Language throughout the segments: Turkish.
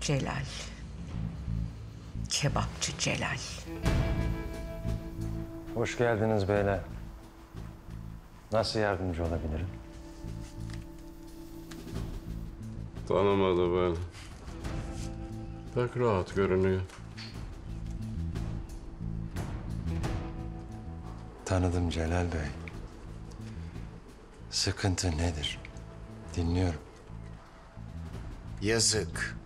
Celal. Kebapçı Celal. Hoş geldiniz beyler. Nasıl yardımcı olabilirim? Tanımadı beni. Pek rahat görünüyor. Tanıdım Celal Bey. Sıkıntı nedir? Dinliyorum. Yazık.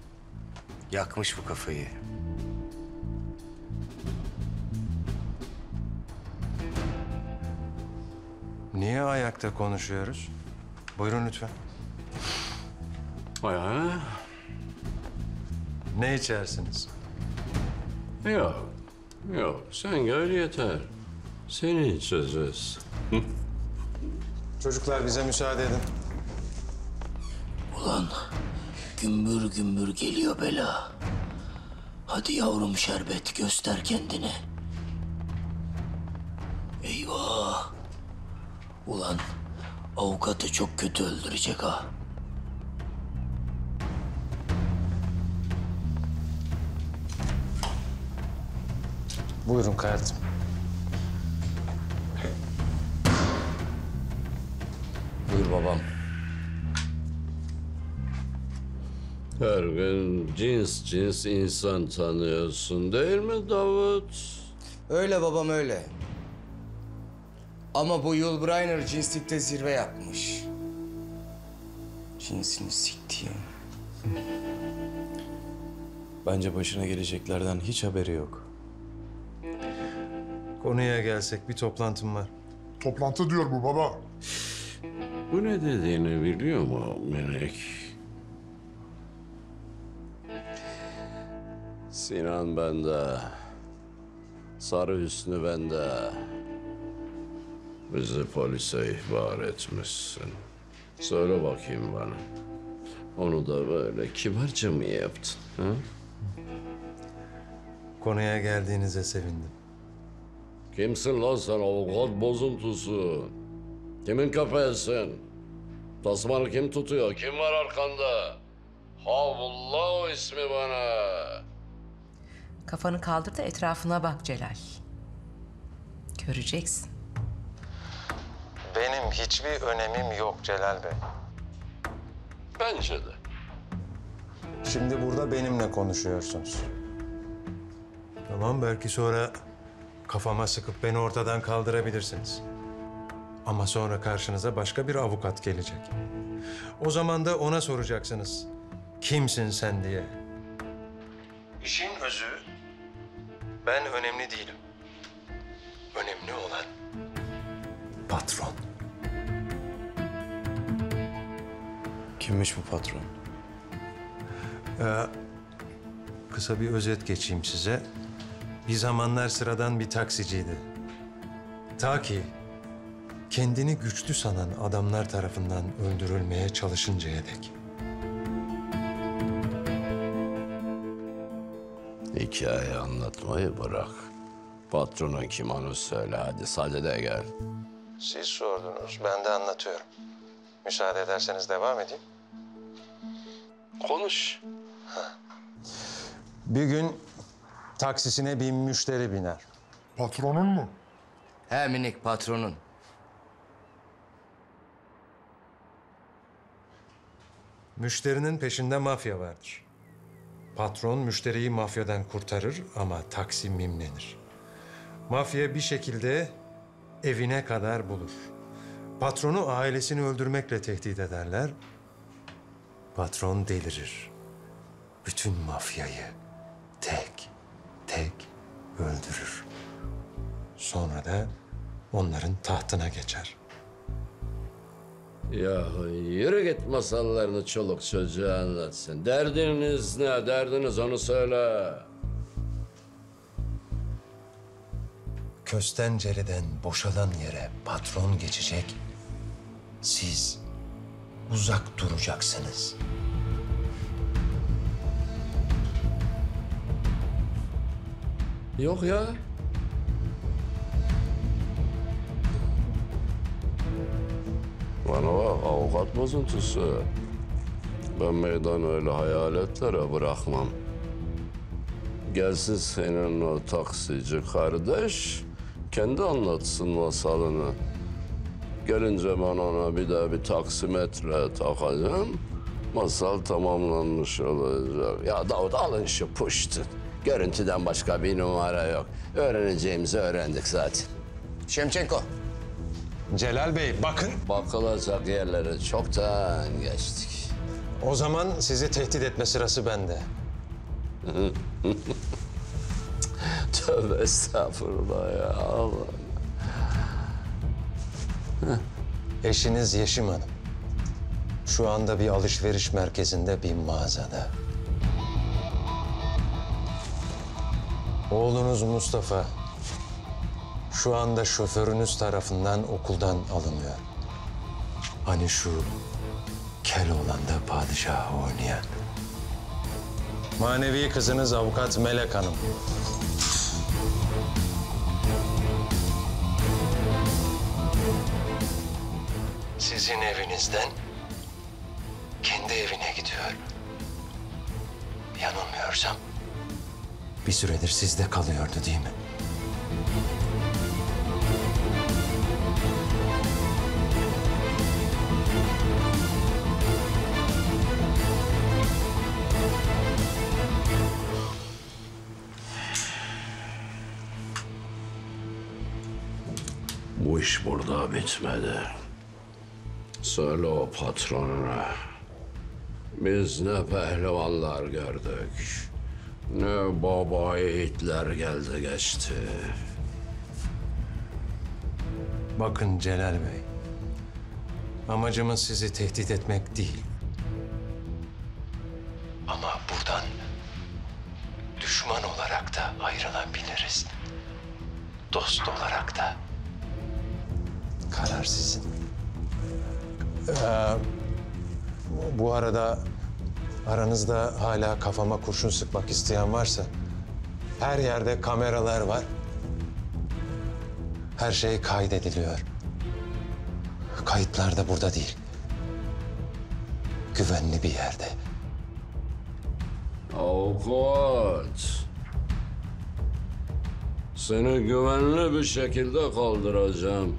Yakmış bu kafayı. Niye ayakta konuşuyoruz? Buyurun lütfen. Ayağa. Ne içersiniz? Yok, yok. Sen gel yeter. Seni içeceğiz. Çocuklar bize müsaade edin. Ulan gümbür gümbür geliyor bela. Hadi yavrum şerbet, göster kendini. Eyvah. Ulan avukatı çok kötü öldürecek ha. Buyurun kartım. Buyur babam. Her gün cins insan tanıyorsun değil mi Davut? Öyle babam öyle. Ama bu Yul Brynner cinslikte zirve yapmış. Cinsini siktiğim. Bence başına geleceklerden hiç haberi yok. Konuya gelsek bir toplantım var. Toplantı diyor bu baba. Bu ne dediğini biliyor mu Melek? Sinan bende. Sarı Hüsnü bende. Bizi polise ihbar etmişsin. Söyle bakayım bana. Onu da böyle kibarca mı yaptın? Ha? Konuya geldiğinize sevindim. Kimsin lan sen avukat bozuntusu? Kimin köpeğisin? Tasmanı kim tutuyor? Kim var arkanda? Havullah o ismi bana. Kafanı kaldır da etrafına bak Celal. Göreceksin. Benim hiçbir önemim yok Celal Bey. Bence de. Şimdi burada benimle konuşuyorsunuz. Tamam, belki sonra kafama sıkıp beni ortadan kaldırabilirsiniz. Ama sonra karşınıza başka bir avukat gelecek. O zaman da ona soracaksınız. Kimsin sen diye. İşin özü, ben önemli değilim. Önemli olan patron. Kimmiş bu patron? Kısa bir özet geçeyim size. Bir zamanlar sıradan bir taksiciydi. Ta ki kendini güçlü sanan adamlar tarafından öldürülmeye çalışıncaya dek. Hikaye anlatmayı bırak. Patronun kim onu söyle hadi, sadede gel. Siz sordunuz, ben de anlatıyorum. Müsaade ederseniz devam edeyim. Konuş. Bir gün taksisine bir müşteri biner. Patronun mu? He minik, patronun. Müşterinin peşinde mafya vardır. Patron müşteriyi mafyadan kurtarır ama taksi mimlenir. Mafya bir şekilde evine kadar bulur. Patronu ailesini öldürmekle tehdit ederler. Patron delirir. Bütün mafyayı tek öldürür. Sonra da onların tahtına geçer. Ya yürü git, masallarını çoluk çocuğa anlatsın. Derdiniz ne? Derdiniz onu söyle. Köstencereden boşalan yere patron geçecek. Siz uzak duracaksınız. Yok ya. Bana bak avukat bozuntusu. Ben meydan öyle hayaletlere bırakmam. Gelsin senin o taksici kardeş, kendi anlatsın masalını. Gelince ben ona bir de bir taksimetre takacağım. Masal tamamlanmış olacak. Ya Davut alın şu puştu. Görüntüden başka bir numara yok. Öğreneceğimizi öğrendik zaten. Şemçenko. Celal Bey bakın. Bakılacak yerlere çoktan geçtik. O zaman sizi tehdit etme sırası bende. Tövbe estağfurullah ya Allah. Eşiniz Yeşim Hanım. Şu anda bir alışveriş merkezinde bir mağazada. Oğlunuz Mustafa şu anda şoförünüz tarafından okuldan alınıyor. Hani şu Keloğlan'da padişahı oynayan. Manevi kızınız avukat Melek Hanım. Sizin evinizden kendi evine gidiyor. Yanılmıyorsam bir süredir sizde kalıyordu değil mi? Bu iş burada bitmedi. Söyle o patronuna. Biz ne pehlivanlar gördük, ne baba yiğitler geldi geçti. Bakın Celal Bey, amacımız sizi tehdit etmek değil. Ama buradan düşman olarak da ayrılabiliriz. Dost olarak da. Karar sizin. Bu arada aranızda hala kafama kurşun sıkmak isteyen varsa her yerde kameralar var. Her şey kaydediliyor. Kayıtlar da burada değil. Güvenli bir yerde. Avukat. Seni güvenli bir şekilde kaldıracağım.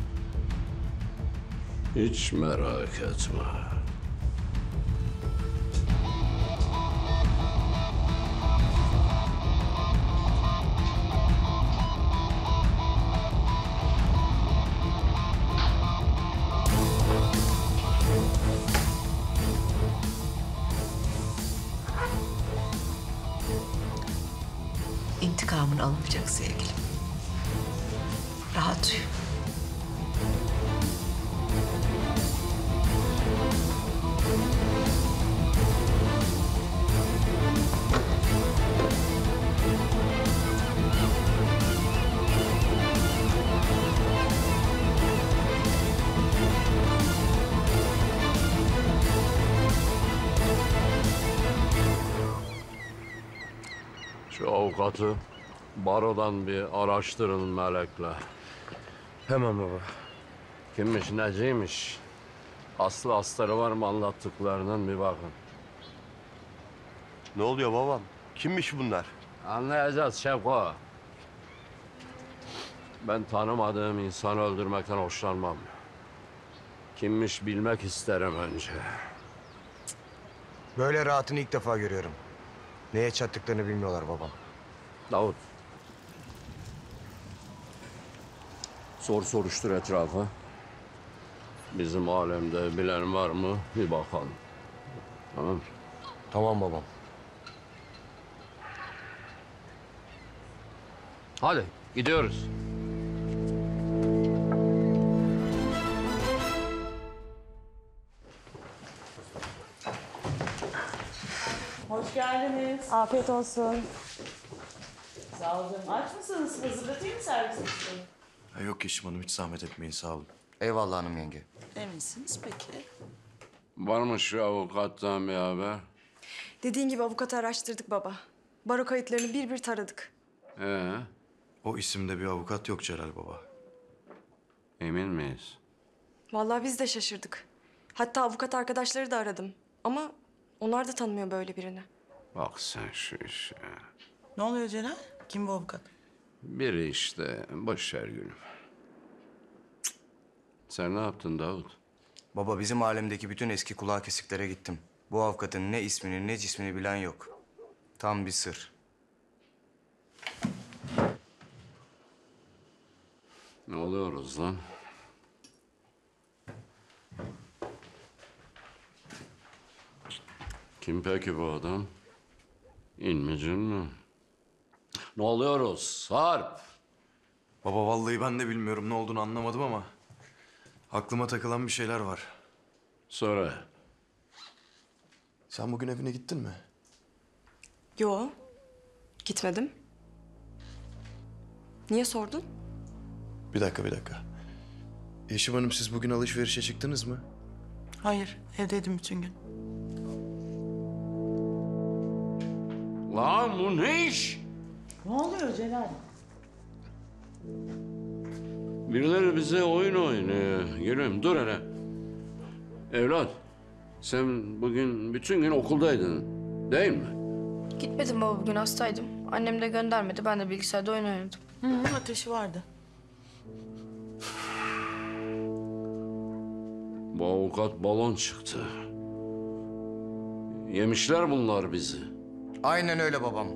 Hiç merak etme. İntikamın alınacak sevgilim. Rahat uyu. Avukatı Baro'dan bir araştırın Melek'le. Hemen baba. Kimmiş, neciymiş? Aslı astarı var mı anlattıklarının bir bakın. Ne oluyor babam? Kimmiş bunlar? Anlayacağız Şevko. Ben tanımadığım insanı öldürmekten hoşlanmam. Kimmiş bilmek isterim önce. Böyle rahatını ilk defa görüyorum. Neye çattıklarını bilmiyorlar babam. Davut. Soruştur etrafı. Bizim alemde bilen var mı? Bir bakalım. Tamam. Tamam babam. Hadi gidiyoruz. Hoş geldiniz. Afiyet olsun. Sağ olun. Aç mısınız? Hazırlatayım mı servisinizi? Yok Yeşim Hanım, hiç zahmet etmeyin, sağ olun. Eyvallah hanım yenge. Eminsiniz peki? Var mı şu avukattan bir haber? Dediğin gibi avukatı araştırdık baba. Baro kayıtlarını bir bir taradık. O isimde bir avukat yok Celal baba. Emin miyiz? Vallahi biz de şaşırdık. Hatta avukat arkadaşları da aradım ama... Onlar da tanımıyor böyle birini. Bak sen şu işe. Ne oluyor Celal? Kim bu avukat? Biri işte. Boş ver gülüm. Cık. Sen ne yaptın Davut? Baba bizim alemdeki bütün eski kulağı kesiklere gittim. Bu avukatın ne ismini ne cismini bilen yok. Tam bir sır. Ne oluyoruz lan? Kim peki bu adam? İnmecin mi? Ne oluyoruz Sarp? Baba vallahi ben de bilmiyorum, ne olduğunu anlamadım ama aklıma takılan bir şeyler var. Söyle. Sen bugün evine gittin mi? Yo, gitmedim. Niye sordun? Bir dakika. Yeşim Hanım, siz bugün alışverişe çıktınız mı? Hayır, evdeydim bütün gün. Lan bu ne iş? Ne oluyor Celal? Birileri bize oyun oynuyor. Gülüm dur hele. Evlat, sen bugün bütün gün okuldaydın değil mi? Gitmedim baba, bugün hastaydım. Annem de göndermedi, ben de bilgisayarda oyun oynadım. Hı, ateşi vardı. Bu avukat balon çıktı. Yemişler bunlar bizi. Aynen öyle babam.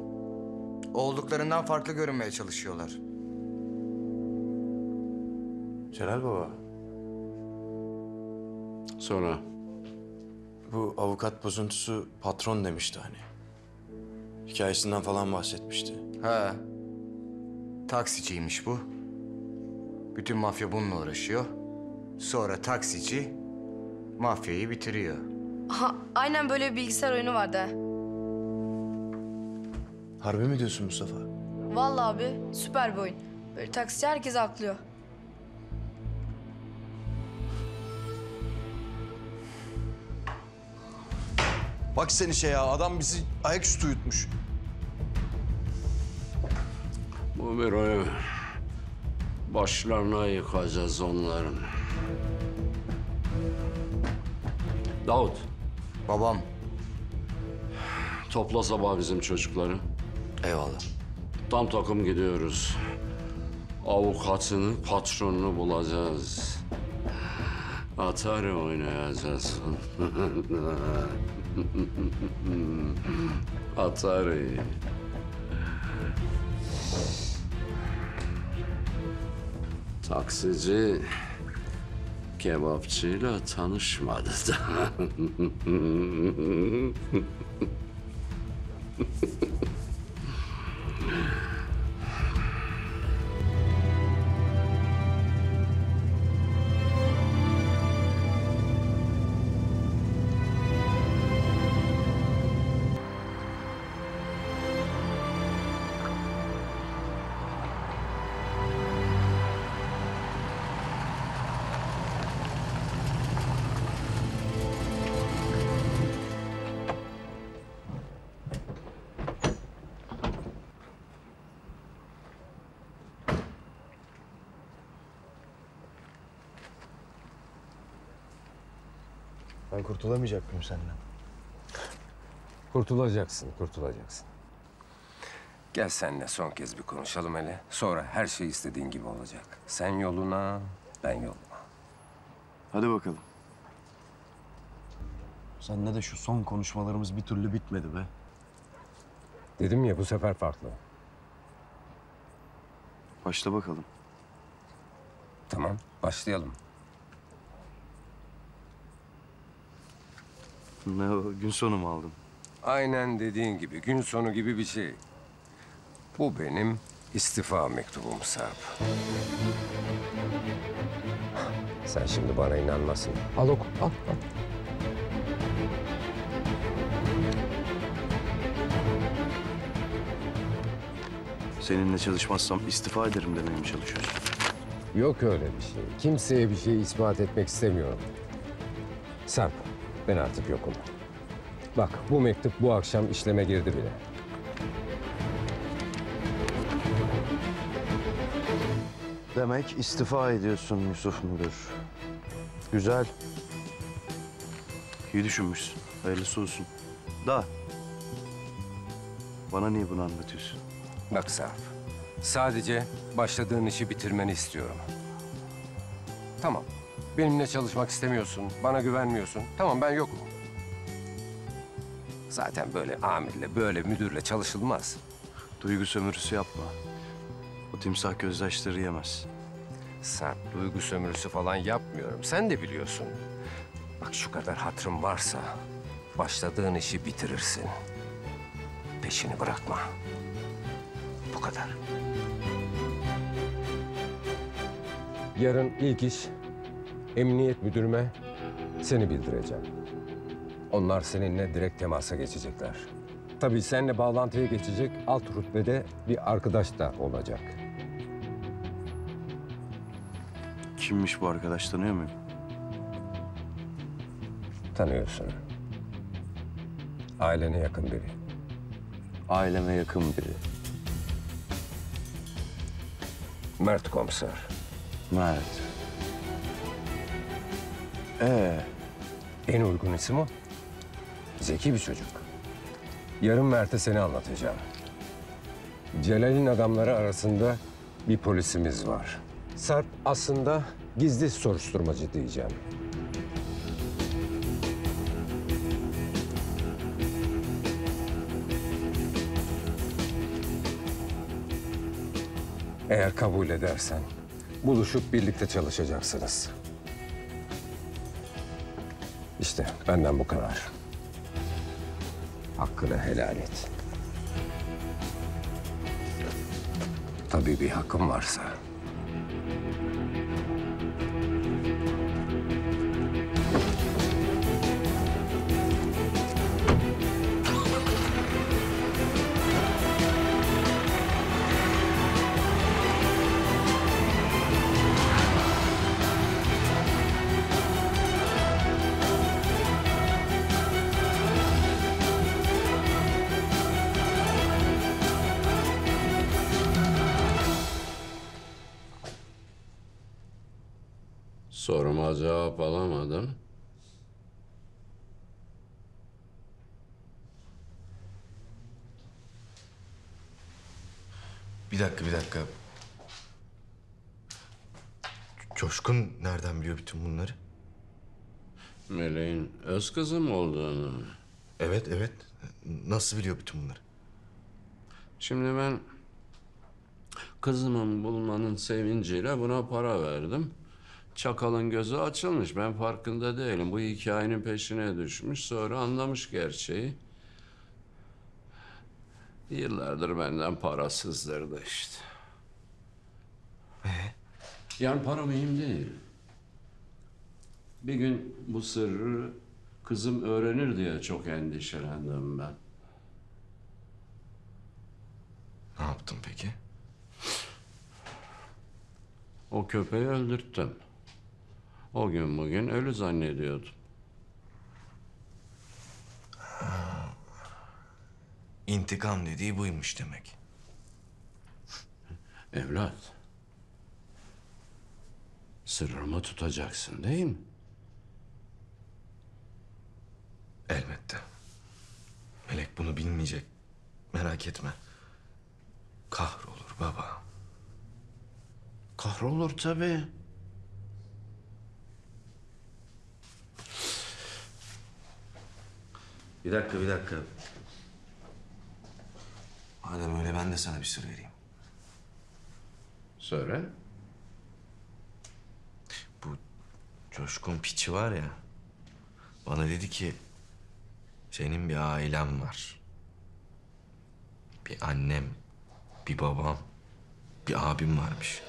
Olduklarından farklı görünmeye çalışıyorlar. Celal baba. Sonra? Bu avukat bozuntusu patron demişti hani. Hikayesinden falan bahsetmişti. Ha. Taksiciymiş bu. Bütün mafya bununla uğraşıyor. Sonra taksici mafyayı bitiriyor. Aha, aynen böyle bir bilgisayar oyunu vardı. Harbi mi diyorsun Mustafa? Vallahi abi, süper bir oyun. Böyle taksici herkesi aklıyor. Bak sen işe ya, adam bizi ayaküstü uyutmuş. Bu bir oyun. Başlarına yıkacağız onların. Davut. Babam. Topla sabah bizim çocukları. Eyvallah. Tam takım gidiyoruz. Avukatını, patronunu bulacağız. Atari oynayacağız. Atari. Taksici kebapçıyla tanışmadı da. Ben kurtulamayacak mıyım senden? Kurtulacaksın, kurtulacaksın. Gel seninle son kez bir konuşalım hele. Sonra her şey istediğin gibi olacak. Sen yoluna, ben yoluma. Hadi bakalım. Seninle de şu son konuşmalarımız bir türlü bitmedi be. Dedim ya, bu sefer farklı. Başla bakalım. Tamam, başlayalım. Gün sonu mu aldım? Aynen dediğin gibi, gün sonu gibi bir şey. Bu benim istifa mektubum Sarp. Sen şimdi bana inanmasın. Al oku, al, al. Seninle çalışmazsam istifa ederim demeye mi çalışıyorsun? Yok öyle bir şey. Kimseye bir şey ispat etmek istemiyorum. Sarp. Ben artık yokum. Bak, bu mektup bu akşam işleme girdi bile. Demek istifa ediyorsun Yusuf Müdür. Güzel. İyi düşünmüşsün. Hayırlısı olsun. Da. Bana niye bunu anlatıyorsun? Bak Sarp, sadece başladığın işi bitirmeni istiyorum. Tamam, benimle çalışmak istemiyorsun, bana güvenmiyorsun. Tamam, ben yokum. Zaten böyle amirle, böyle müdürle çalışılmaz. Duygu sömürüsü yapma. O timsah gözyaşları yemez. Sarp, duygu sömürüsü falan yapmıyorum. Sen de biliyorsun. Bak şu kadar hatırım varsa başladığın işi bitirirsin. Peşini bırakma. Bu kadar. Yarın ilk iş emniyet müdürüme seni bildireceğim. Onlar seninle direkt temasa geçecekler. Tabii seninle bağlantıya geçecek alt rütbede bir arkadaş da olacak. Kimmiş bu arkadaş, tanıyor muyum? Tanıyorsun. Ailene yakın biri. Aileme yakın biri. Mert komiser. Mert. En uygun isim o. Zeki bir çocuk. Yarın Mert'e seni anlatacağım. Celal'in adamları arasında bir polisimiz var. Sarp aslında gizli soruşturmacı diyeceğim. Eğer kabul edersen buluşup birlikte çalışacaksınız. İşte benden bu kadar. Hakkını helal et. Tabii bir hakkım varsa. Soruma cevap alamadım. Bir dakika. Coşkun nereden biliyor bütün bunları? Meleğin öz kızı mı olduğunu? Evet. Nasıl biliyor bütün bunları? Şimdi ben kızımın bulmanın sevinciyle buna para verdim. Çakalın gözü açılmış. Ben farkında değilim. Bu hikayenin peşine düşmüş. Sonra anlamış gerçeği. Yıllardır benden parasızdırdı işte. Yani para mühim değil. Bir gün bu sırrı kızım öğrenir diye çok endişelendim ben. Ne yaptın peki? O köpeği öldürttüm. O gün bugün ölü zannediyordum. İntikam dediği buymuş demek. Evlat. Sırrımı tutacaksın değil mi? Elbette. Melek bunu bilmeyecek. Merak etme. Kahrolur baba. Kahrolur tabii. Bir dakika. Madem öyle ben de sana bir sır vereyim. Söyle. Bu Coşkun piçi var ya. Bana dedi ki senin bir ailen var. Bir annem, bir babam, bir abim varmış.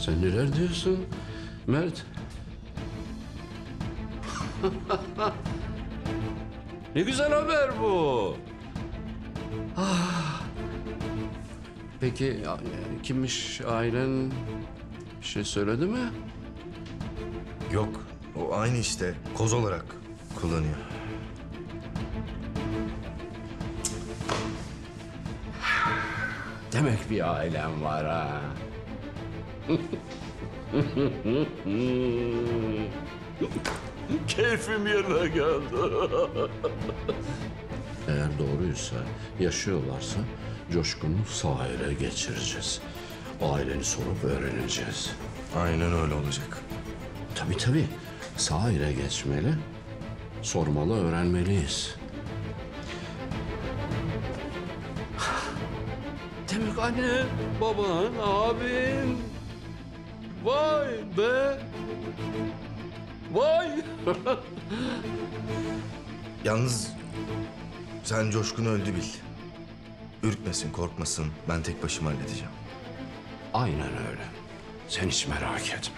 Sen neler diyorsun Mert? Ne güzel haber bu. Peki kimmiş ailen? Bir şey söyledi mi? Yok, o aynı işte. Koz olarak kullanıyor. Demek bir ailem var ha. Keyfim yerine geldi. Eğer doğruysa, yaşıyorlarsa Coşkun'u sahile geçireceğiz. Aileni sorup öğreneceğiz. Aynen öyle olacak. Tabii tabii. Sahile geçmeli, sormalı, öğrenmeliyiz. Demek anne, baban, abin. Vay be! Vay! Yalnız sen Coşkun öldü bil. Ürkmesin, korkmasın. Ben tek başıma halledeceğim. Aynen öyle. Sen hiç merak etme.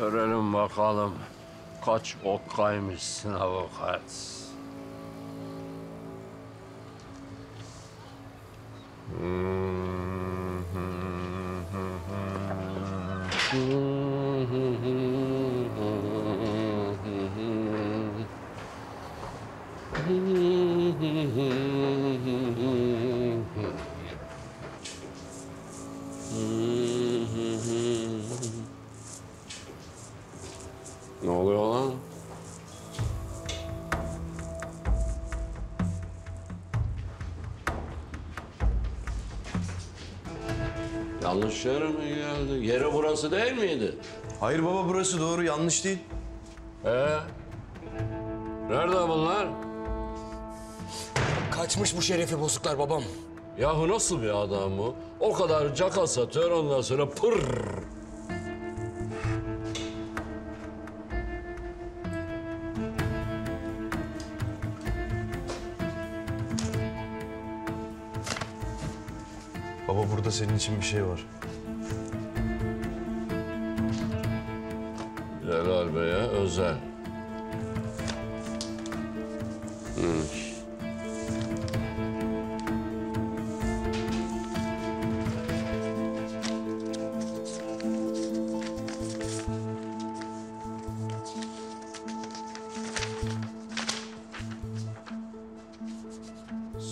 Görelim bakalım kaç okkaymışsın avukat. Ne oluyor lan? Yanlış yere mi geldi? Yeri burası değil miydi? Hayır baba, burası doğru, yanlış değil. Nerede bunlar? Kaçmış bu şerefi bozuklar babam. Yahu nasıl bir adam bu? O kadar caka satıyor, ondan sonra pırrrr. Baba, burada senin için bir şey var. Celal Bey'e özel.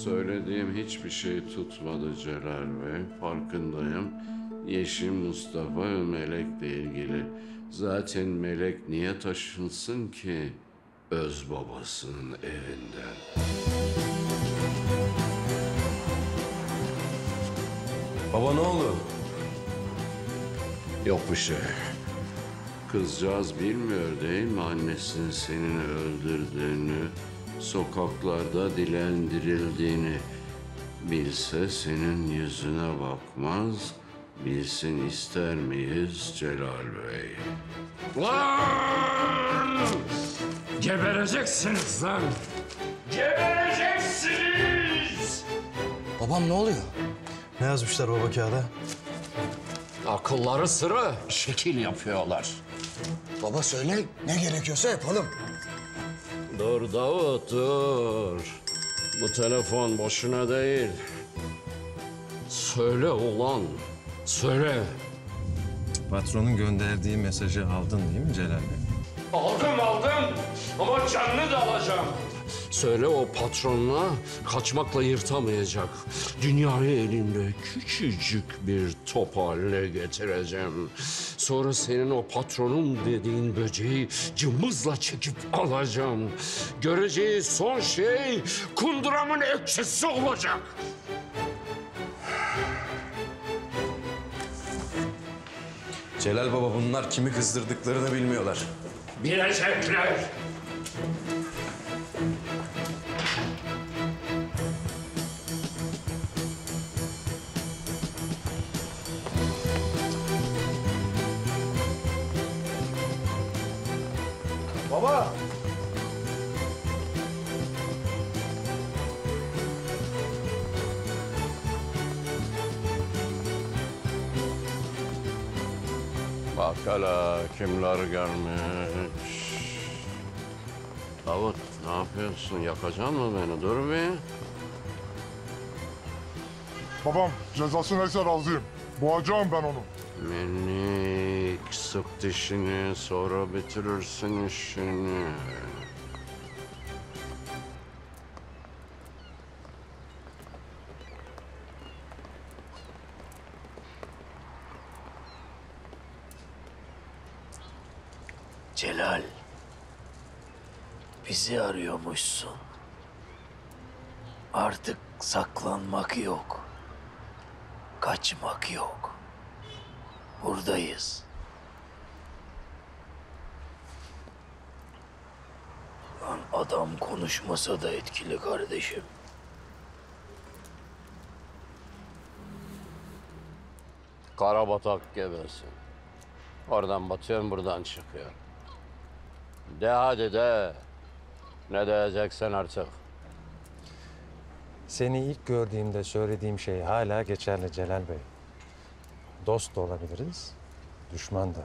Söylediğim hiçbir şey tutmadı Celal Bey. Farkındayım. Yeşim, Mustafa ve Melek'le ilgili. Zaten Melek niye taşınsın ki öz babasının evinden? Baba ne oldu? Yok bir şey. Kızcağız bilmiyor değil mi annesinin senin öldürdüğünü? Sokaklarda dilendirildiğini bilse senin yüzüne bakmaz, bilsin ister miyiz Celal Bey? Lan! Gebereceksiniz lan! Gebereceksiniz! Babam ne oluyor? Ne yazmışlar baba kağıda? Akılları sıra şekil yapıyorlar. Baba söyle, ne gerekiyorsa yapalım. Dur Davut, dur. Bu telefon boşuna değil. Söyle ulan, söyle. Patronun gönderdiği mesajı aldın değil mi Celal Bey? Aldım, aldım. Ama canını da alacağım. Söyle o patronla kaçmakla yırtamayacak. Dünyayı elimde küçücük bir top haline getireceğim. Sonra senin o patronum dediğin böceği cımbızla çekip alacağım. Göreceği son şey kunduramın ekşisi olacak. Celal Baba, bunlar kimi kızdırdıklarını bilmiyorlar. Bilecekler. Baba! Bak hala kimler gelmiş. Davut, ne yapıyorsun? Yakacaksın mı beni? Dur bir. Babam, cezası neyse razıyım. Boğacağım ben onu. Melek, sık dişini, sonra bitirirsin işini. Celal, bizi arıyormuşsun. Artık saklanmak yok, kaçmak yok. Buradayız. Lan adam konuşmasa da etkili kardeşim. Karabatak gebersin. Oradan batıyorsun, buradan çıkıyorsun. De hadi de. Ne diyeceksen artık. Seni ilk gördüğümde söylediğim şey hala geçerli Celal Bey. Dost da olabiliriz, düşman da.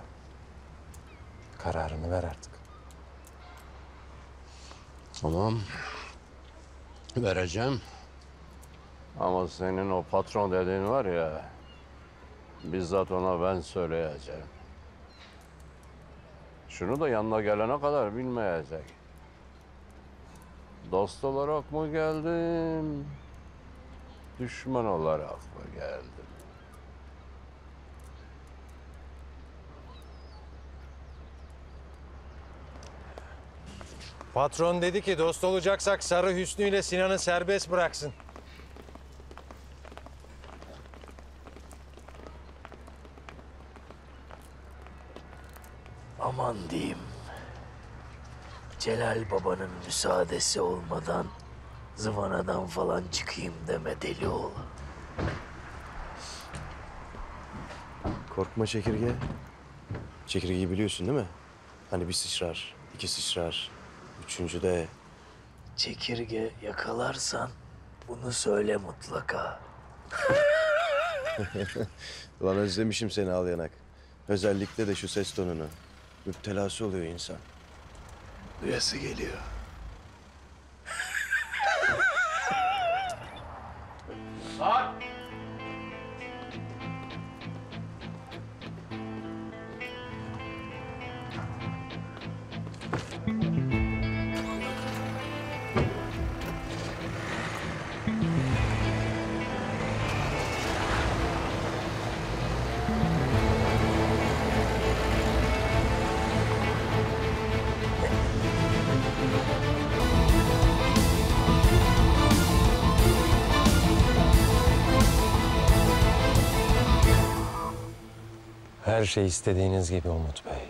Kararını ver artık. Tamam. Vereceğim. Ama senin o patron dediğin var ya, bizzat ona ben söyleyeceğim. Şunu da yanına gelene kadar bilmeyecek. Dost olarak mı geldim, düşman olarak mı geldim? Patron dedi ki dost olacaksak Sarı Hüsnü ile Sinan'ı serbest bıraksın. Aman diyeyim. Celal babanın müsaadesi olmadan zıvanadan falan çıkayım deme deli oğlu. Korkma çekirge. Çekirgeyi biliyorsun değil mi? Hani bir sıçrar, iki sıçrar. Üçüncü de... Çekirge yakalarsan bunu söyle mutlaka. Ulan özlemişim seni al yanak. Özellikle de şu ses tonunu. Müptelası oluyor insan. Duyası geliyor. Sarp! Her şey istediğiniz gibi Umut Bey.